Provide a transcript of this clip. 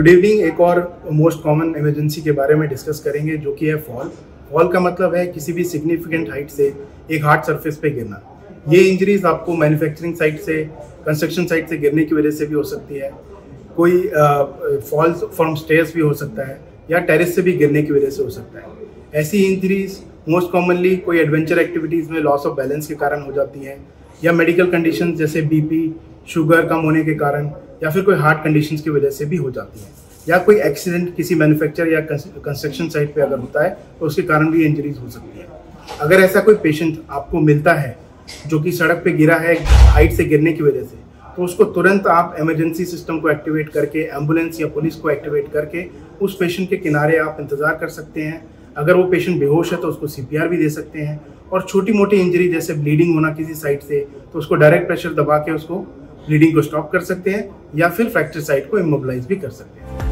Good evening. एक और most common emergency के बारे में डिस्कस करेंगे जो कि है फॉल। फॉल का मतलब है किसी भी सिग्निफिकेंट हाइट से एक हार्ड सरफेस पे गिरना। ये इंजरीज आपको मैन्युफैक्चरिंग साइट से, कंस्ट्रक्शन साइट से गिरने की वजह से भी हो सकती है, कोई फॉल्स फ्रॉम स्टेयर्स भी हो सकता है या टेरेस से भी गिरने की वजह से हो सकता है। ऐसी इंजरीज मोस्ट कॉमनली कोई एडवेंचर एक्टिविटीज़ में लॉस ऑफ बैलेंस के कारण हो जाती हैं या मेडिकल कंडीशंस जैसे बीपी, शुगर कम होने के कारण या फिर कोई हार्ट कंडीशंस की वजह से भी हो जाती हैं, या कोई एक्सीडेंट किसी मैन्युफैक्चर या कंस्ट्रक्शन साइट पे अगर होता है तो उसके कारण भी इंजरीज हो सकती है। अगर ऐसा कोई पेशेंट आपको मिलता है जो कि सड़क पे गिरा है हाइट से गिरने की वजह से, तो उसको तुरंत आप इमरजेंसी सिस्टम को एक्टिवेट करके, एम्बुलेंस या पुलिस को एक्टिवेट करके उस पेशेंट के किनारे आप इंतज़ार कर सकते हैं। अगर वो पेशेंट बेहोश है तो उसको CPR भी दे सकते हैं, और छोटी मोटी इंजरी जैसे ब्लीडिंग होना किसी साइड से तो उसको डायरेक्ट प्रेशर दबा के उसको ब्लीडिंग को स्टॉप कर सकते हैं या फिर फ्रैक्चर साइट को इमोबिलाइज भी कर सकते हैं।